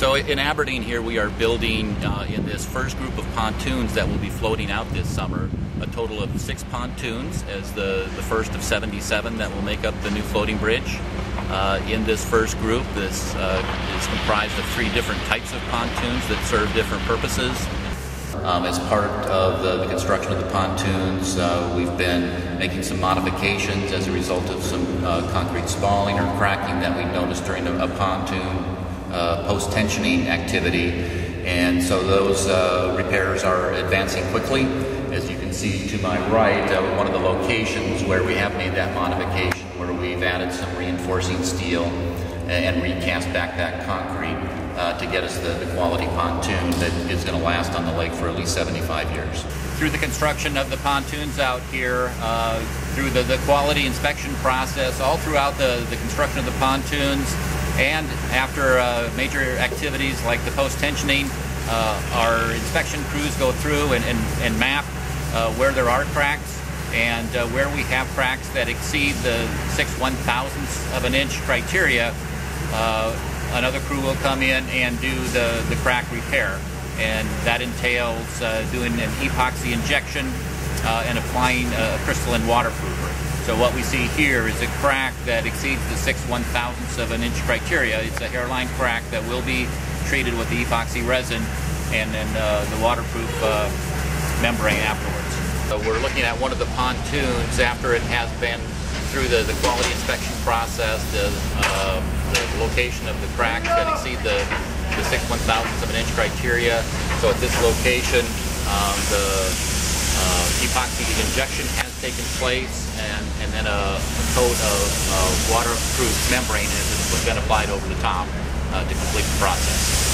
So in Aberdeen here, we are building in this first group of pontoons that will be floating out this summer, a total of 6 pontoons as the first of 77 that will make up the new floating bridge. In this first group, this is comprised of 3 different types of pontoons that serve different purposes. As part of the construction of the pontoons, we've been making some modifications as a result of some concrete spalling or cracking that we noticed during a pontoon post-tensioning activity, and so those repairs are advancing quickly. As you can see to my right, one of the locations where we have made that modification, where we've added some reinforcing steel and recast back that concrete to get us the quality pontoon that is going to last on the lake for at least 75 years. Through the construction of the pontoons out here, through the quality inspection process, all throughout the construction of the pontoons, and after major activities like the post-tensioning, our inspection crews go through and map where there are cracks and where we have cracks that exceed the 6 1/1000ths of an inch criteria. Another crew will come in and do the crack repair, and that entails doing an epoxy injection and applying a crystalline waterproofer. So what we see here is a crack that exceeds the 6 1/1000ths of an inch criteria. It's a hairline crack that will be treated with the epoxy resin and then the waterproof membrane afterwards. So we're looking at one of the pontoons after it has been through the quality inspection process, the location of the cracks that exceed the 6 1/1000ths of an inch criteria. So at this location, the epoxy injection has taken place, and then a coat of waterproof membrane has been applied over the top to complete the process.